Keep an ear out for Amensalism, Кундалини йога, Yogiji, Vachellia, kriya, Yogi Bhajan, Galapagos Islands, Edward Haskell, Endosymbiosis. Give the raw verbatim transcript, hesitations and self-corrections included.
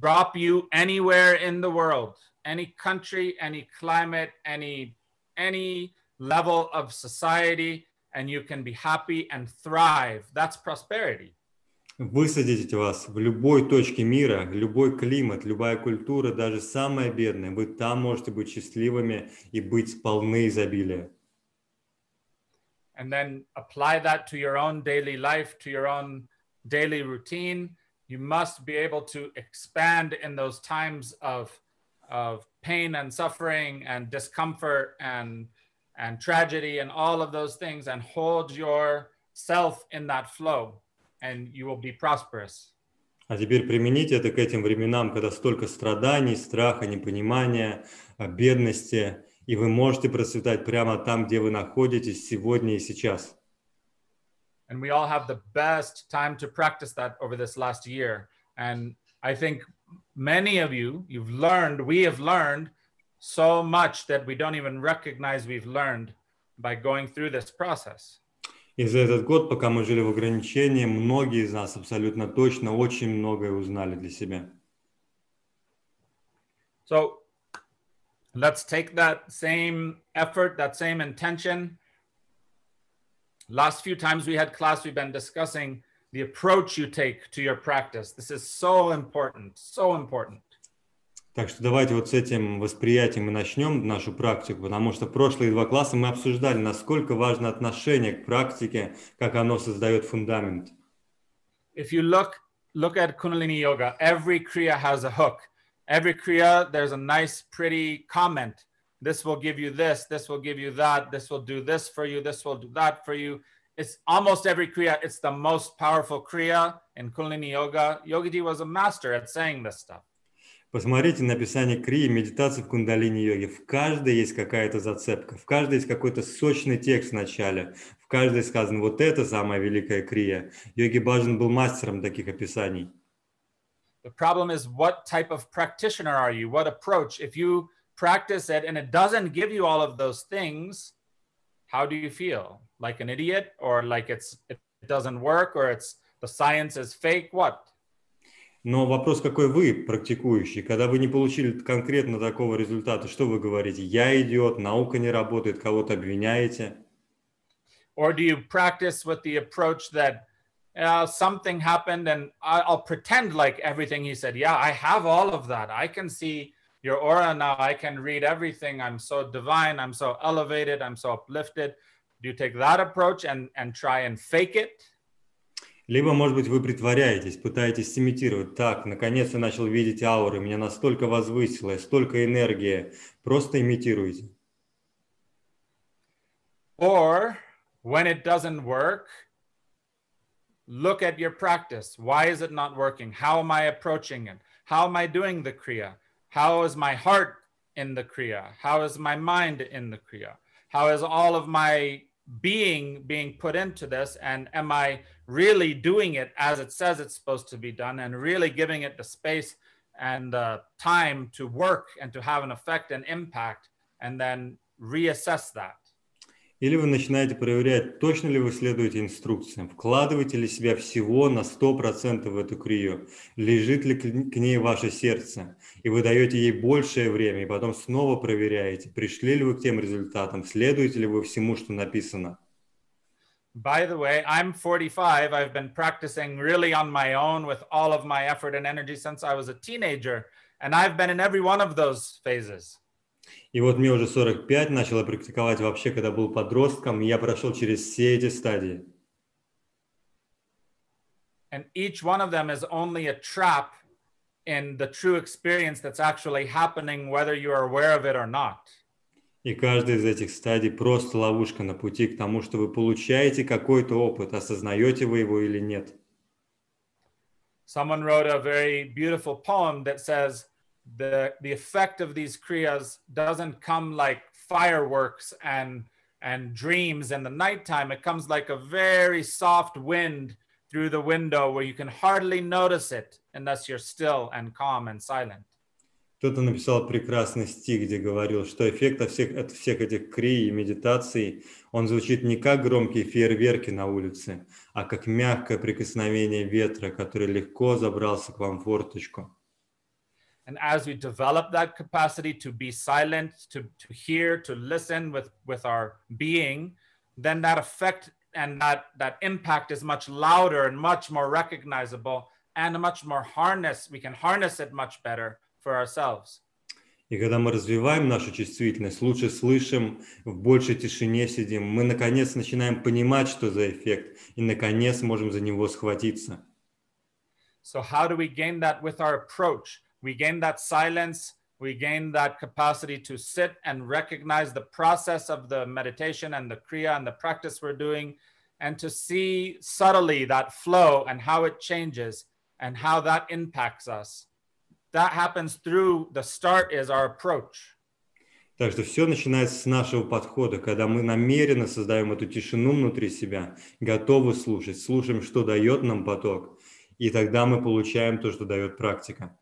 drop you anywhere in the world, any country, any climate, any, any level of society, and you can be happy and thrive. That's prosperity. Высадить вас в любой точке мира, любой климат, любая культура, даже самая бедная, вы там можете быть счастливыми и быть полны изобилия. And then apply that to your own daily life, to your own daily routine. You must be able to expand in those times of, of pain and suffering and discomfort and, and tragedy and all of those things, and hold yourself in that flow. And you will be prosperous. А теперь примените это к этим временам, когда столько страданий, страха, непонимания, бедности, и вы можете процветать прямо там, где вы находитесь сегодня и сейчас. And we all have the best time to practice that over this last year. And I think many of you, you've learned, we have learned so much that we don't even recognize we've learned by going through this process. И за этот год, пока мы жили в ограничении, многие из нас абсолютно точно очень многое узнали для себя. So, let's take that same effort, that same intention. Last few times we had class, we've been discussing the approach you take to your practice. This is so important, so important. Так что давайте вот с этим восприятием и начнем нашу практику, потому что прошлые два класса мы обсуждали, насколько важно отношение к практике, как оно создает фундамент. If you look, look at Kundalini yoga, every kriya has a hook. Every kriya, there's a nice, pretty comment. This will give you this, this will give you that, this will do this for you, this will do that for you. It's almost every kriya, it's the most powerful kriya in Kundalini yoga. Yogiji was a master at saying this stuff. Посмотрите на описание крии, медитации в кундалини-йоге. В каждой есть какая-то зацепка, в каждой есть какой-то сочный текст в начале, в каждой сказано вот это самая великая крия. Йоги Баджан был мастером таких описаний. The problem is what type of practitioner are you? What approach? If you practice it and it doesn't give you all of those things, how do you feel? Like an idiot, or like it's, it doesn't work, or it's the science is fake? What? Но вопрос, какой вы практикующий, когда вы не получили конкретно такого результата, что вы говорите? Я идиот, наука не работает, кого-то обвиняете? Or do you practice with the approach that uh, something happened and I'll pretend like everything he said? Yeah, I have all of that. I can see your aura now. I can read everything. I'm so divine. I'm so elevated. I'm so uplifted. Do you take that approach and, and try and fake it? Либо, может быть, вы притворяетесь, пытаетесь имитировать. Так, наконец я начал видеть ауры, меня настолько возвысило, столько энергии. Просто имитируйте. Or, when it doesn't work, look at your practice. Why is it not working? How am I approaching it? How am I doing the kriya? How is my heart in the kriya? How is my mind in the kriya? How is all of my being being put into this, and am I really doing it as it says it's supposed to be done, and really giving it the space and the time to work and to have an effect and impact, and then reassess that. Или вы начинаете проверять, точно ли вы следуете инструкциям, вкладываете ли себя всего на сто процентов в эту крию, лежит ли к ней ваше сердце, и вы даете ей большее время, и потом снова проверяете, пришли ли вы к тем результатам, следуете ли вы всему, что написано. By the way, I'm forty-five. I've been practicing really on my own with all of my effort and energy since I was a teenager, and I've been in every one of those phases. И вот мне уже сорок пять, начала практиковать вообще, когда был подростком, и я прошел через все эти стадии. And each one of them is only a trap in the true experience that's actually happening, whether you are aware of it or not. И каждая из этих стадий просто ловушка на пути к тому, что вы получаете какой-то опыт, осознаете вы его или нет. Someone wrote a very beautiful poem that says, The, the effect of these kriyas doesn't come like fireworks and, and dreams in the nighttime. It comes like a very soft wind through the window where you can hardly notice it unless you're still and calm and silent. Кто-то написал прекрасный стих, где говорил, что эффект от всех, от всех этих крий и медитаций, он звучит не как громкие фейерверки на улице, а как мягкое прикосновение ветра, который легко забрался к вам в форточку. And as we develop that capacity to be silent, to, to hear, to listen with, with our being, then that effect and that, that impact is much louder and much more recognizable and much more harness. We can harness it much better for ourselves. И когда мы развиваем нашу чувствительность, лучше слышим, в большей тишине сидим, мы, наконец, начинаем понимать, что за эффект, и, наконец, можем за него схватиться. So how do we gain that with our approach? We gain that silence, we gain that capacity to sit and recognize the process of the meditation and the kriya and the practice we're doing, and to see subtly that flow and how it changes and how that impacts us. That happens through the start is our approach. Так что все начинается с нашего подхода, когда мы намеренно создаем эту тишину внутри себя, готовы слушать, слушаем, что дает нам поток, и тогда мы получаем то, что дает практика.